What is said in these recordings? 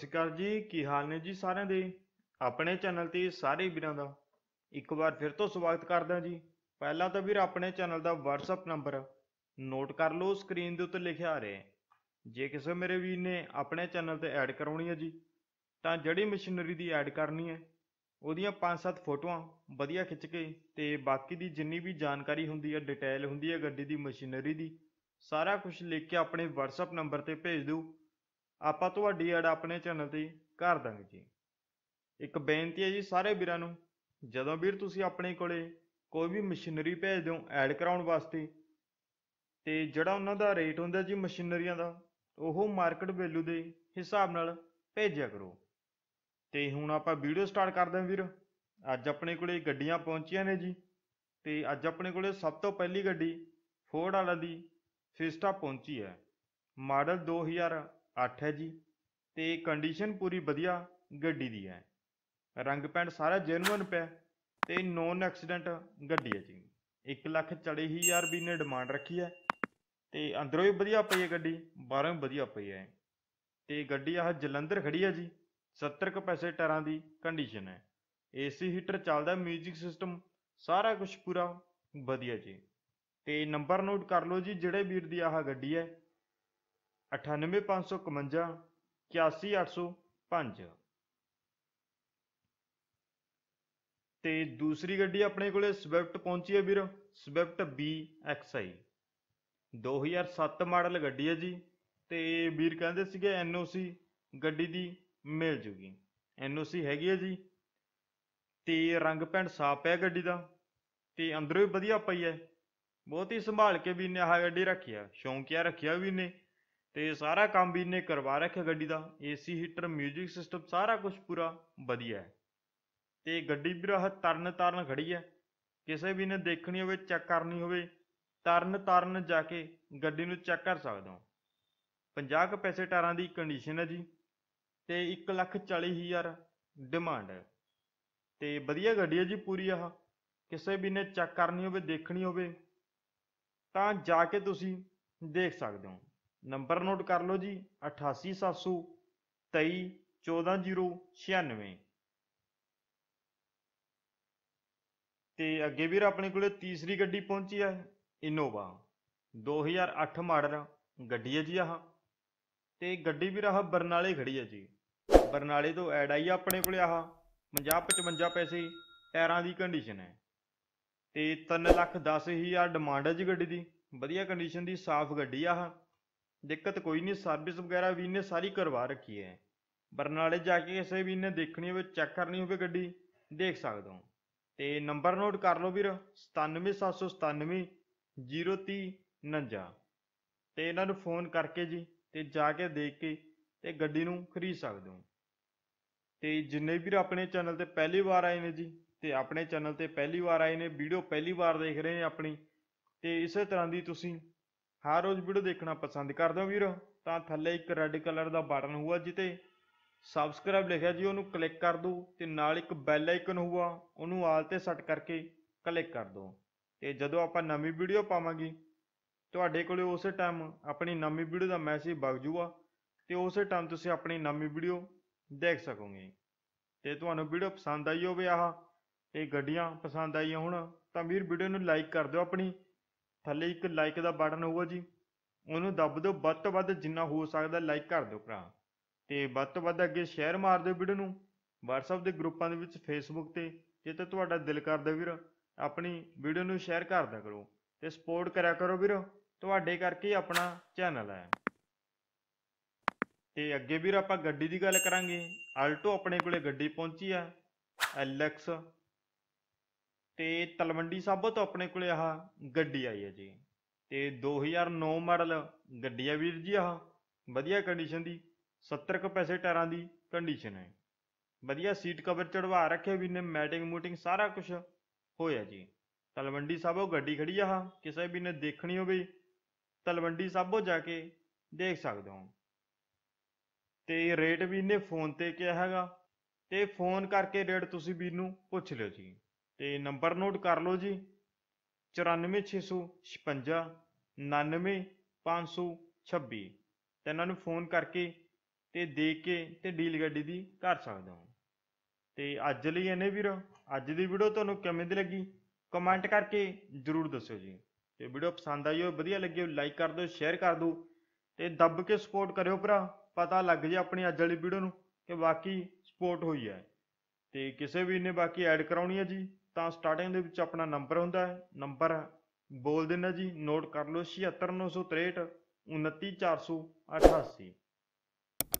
ਸਤਿ ਸ਼੍ਰੀ ਅਕਾਲ ਜੀ, ਕੀ ਹਾਲ ਨੇ ਜੀ ਸਾਰਿਆਂ ਦੇ। ਆਪਣੇ ਚੈਨਲ ਤੇ ਸਾਰੇ ਵੀਰਾਂ ਦਾ ਇੱਕ ਵਾਰ ਫਿਰ ਤੋਂ ਸਵਾਗਤ ਕਰਦਾ ਜੀ। ਪਹਿਲਾਂ ਤਾਂ ਵੀਰ ਆਪਣੇ ਚੈਨਲ ਦਾ WhatsApp ਨੰਬਰ ਨੋਟ ਕਰ ਲਓ, ਸਕਰੀਨ ਦੇ ਉੱਤੇ ਲਿਖਿਆ ਆ ਰਿਹਾ। ਜੇ ਕਿਸੇ ਮੇਰੇ ਵੀਰ ਨੇ ਆਪਣੇ ਚੈਨਲ ਤੇ ਐਡ ਕਰਾਉਣੀ ਹੈ ਜੀ, ਤਾਂ ਜਿਹੜੀ ਮਸ਼ੀਨਰੀ ਦੀ ਐਡ ਕਰਨੀ ਹੈ ਉਹਦੀਆਂ 5-7 ਫੋਟੋਆਂ ਵਧੀਆ ਖਿੱਚ ਕੇ ਤੇ ਬਾਕੀ ਦੀ ਜਿੰਨੀ ਵੀ ਜਾਣਕਾਰੀ ਹੁੰਦੀ ਹੈ, ਡਿਟੇਲ ਹੁੰਦੀ ਹੈ ਗੱਡੀ ਦੀ, ਮਸ਼ੀਨਰੀ ਦੀ, ਸਾਰਾ ਕੁਝ ਲਿਖ ਕੇ ਆਪਣੇ WhatsApp ਨੰਬਰ ਤੇ ਭੇਜ ਦਿਓ। ਆਪਾਂ ਤੁਹਾਡੀ ਐਡ ਆਪਣੇ ਚੈਨਲ ਤੇ ਕਰ ਦਾਂਗੇ ਜੀ। ਇੱਕ ਬੇਨਤੀ ਹੈ ਜੀ ਸਾਰੇ ਵੀਰਾਂ ਨੂੰ, ਜਦੋਂ ਵੀਰ ਤੁਸੀਂ ਆਪਣੇ ਕੋਲੇ ਕੋਈ ਵੀ ਮਸ਼ੀਨਰੀ ਭੇਜ ਦਿਓ ਐਡ ਕਰਾਉਣ ਵਾਸਤੇ, ਤੇ ਜਿਹੜਾ ਉਹਨਾਂ ਦਾ ਰੇਟ ਹੁੰਦਾ ਜੀ ਮਸ਼ੀਨਰੀਆਂ ਦਾ, ਉਹ ਮਾਰਕੀਟ ਵੈਲਿਊ ਦੇ ਹਿਸਾਬ ਨਾਲ ਭੇਜਿਆ ਕਰੋ। ਤੇ ਹੁਣ ਆਪਾਂ ਵੀਡੀਓ ਸਟਾਰਟ ਕਰਦੇ ਹਾਂ ਵੀਰ। ਅੱਜ ਆਪਣੇ ਕੋਲੇ ਗੱਡੀਆਂ ਪਹੁੰਚੀਆਂ ਨੇ ਜੀ, ਤੇ ਅੱਜ ਆਪਣੇ ਕੋਲੇ ਸਭ ਤੋਂ ਪਹਿਲੀ ਗੱਡੀ ਫੋਰਡ ਵਾਲਾ ਦੀ ਫਿਸਟਾ ਪਹੁੰਚੀ ਹੈ। ਮਾਡਲ 2008 है जी, तो कंडीशन पूरी वधिया गड्डी दी है। रंग पेंट सारा जेनुअन पे, तो नॉन एक्सीडेंट गड्डी है जी। 1,40,000 भी ने डिमांड रखी है, तो अंदरों भी वधिया पई है गड्डी, बाहरों भी वधिया पई है। तो गड्डी आह जलंधर खड़ी है जी। 70 पैसे टायरां दी कंडीशन है। AC हीटर चलदा, म्यूजिक सिस्टम सारा कुछ पूरा वधिया जी। तो नंबर नोट कर लो जी जिहड़े वीर दी आह गड्डी है, 98,551 81,805। ते दूसरी गड्डी अपने कोले स्विफ्ट पहुंची है वीर, स्विफ्ट VXi 2007 मॉडल गड्डी है जी। ते वीर कहंदे सीगे NOC गड्डी दी मिल जूगी, NOC हैगी है जी। ते रंग पेंट साफ है गड्डी दा, ते अंदरों भी वधिया पई है। बहुत ही संभाल के भी ने आह गड्डी रखी है, शौंकिया रखिया भी ने, तो सारा काम भी इन्हें करवा रखा गड्डी का। AC हीटर, म्यूजिक सिस्टम सारा कुछ पूरा वधिया है। तो गड्डी भी राह तरन तारन खड़ी है, किसी भी ने देखनी हो, चेक करनी हो, तरन तारन जाके गड्डी नूं चेक कर सकते हो। 50 पैसे टायरां दी कंडीशन है जी। तो 1,40,000 डिमांड है। तो वधिया गड्डी है जी पूरी। आह किसी भी ने चेक करनी हो, देखनी हो, जाके तुसीं देख सकते हो। नंबर नोट कर लो जी 88,723 14,096। ते अगे वीर अपने कोले तीसरी गड्डी पहुंची है इनोवा 2008 मॉडल गड्डी है जी। आह ते गड्डी वीर आह बरनाले खड़ी है जी। बरनाले तो ऐड आई अपने कोले। आह 50-55 पैसे टायरां दी कंडीशन है। ते 3,10,000 डिमांड है जी गड्डी दी। वधिया कंडीशन दी साफ गड्डी। आह दिक्कत कोई नहीं, सर्विस वगैरह भी इन्हें सारी करवा रखी है। बरनाले जाके किसी भी इन्हें देखनी हो, चेक करनी हो, गड्डी देख सकते हो। तो नंबर नोट कर लो वीर 97,797 030 59। तो इन्होंने फोन करके जी तो जाके देख के तो गड्डी नूं खरीद सकते हो। तो जिन्ने वीर अपने चैनल पर पहली बार आए ने जी, तो अपने चैनल पर पहली बार आए ने, वीडियो पहली बार देख रहे हैं अपनी, तो इस तरह की तुसीं हर रोज़ वीडियो देखना पसंद कर दो वीर, तो थले एक रेड कलर का बटन हुआ जिते सबसक्राइब लिखा जी, उन्होंने क्लिक कर दो। तो नाल एक बैल आइकन हुआ, उन्होंने आलते सैट करके क्लिक कर दो। तो जदों आप नवी वीडियो पावांगे तुहाडे कोले उस टाइम अपनी नवी वीडियो का मैसेज वग जूगा, तो उस टाइम तुसीं अपनी नवी वीडियो देख सकोगे। तो तुहानूं वीडियो पसंद आई होवे, आह ते गड्डियां पसंद आई होण, तां वीर वीडियो नूं लाइक कर दिओ। अपनी थले एक लाइक का बटन होगा जी, उन्होंने दब दो, वध तो वध जिन्ना हो सकता लाइक कर दो भरा। तो वध तो वध अगे शेयर मार दो वीडियो में, WhatsApp के ग्रुपों के विच, फेसबुक ते, जिते तुहाडा दिल करदा वीर अपनी वीडियो में शेयर कर दिया करो। तो सपोर्ट करा करो वीर, तुहाडे करके अपना चैनल है। तो अगे वीर आप गड्डी की गल करांगे। आल्टो अपने कोले गड्डी पहुंची है LX। तो तलवंडी साबो तो अपने कोले आह गड्डी आई है जी। तो 2009 मॉडल गड्डी है वीर जी। आह वधिया कंडीशन दी, 70 पैसे टायरां दी कंडीशन है। वधिया सीट कवर चढ़वा रखे भी ने, मैटिंग मूटिंग सारा कुछ होया जी। तलवंडी साबो गड्डी खड़ी। आह किसी भी ने देखनी हो तलवंडी साबो जाके देख सकते हो। तो रेट भी इन्हें फोन पर क्या हैगा, तो फोन करके रेट तुसीं वीर नूं पुछ लिओ जी। तो नंबर नोट कर लो जी 94,656 99,526। तो इन्होंने फोन करके ते देख के ते डील गड्डी दी कर सकदे हो। ते अज लई इन्ने वीरो, अज दी वीडियो तुहानू किवें दी लगी कमेंट करके जरूर दस्सो जी। ते वीडियो पसंद आई हो, वधिया लगी हो, लाइक कर दो, शेयर कर दो ते दब के सपोर्ट करियो भरा। पता लग जाए अपनी अज वाली वीडियो नू कि बाकी सपोर्ट होई है। ते किसी भी ने बाकी ऐड कराउणी है जी तां स्टार्टिंग दे विच अपना नंबर हुंदा है, नंबर बोल देना जी, नोट कर लो 7693 29 488।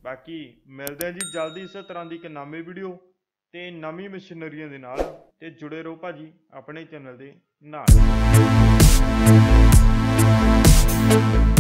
बाकी मिलते हैं जी जल्दी इस तरह की एक नवी वीडियो ते नवी मशीनरियों के नाल। ते जुड़े रहो भाजी अपने चैनल के नाल।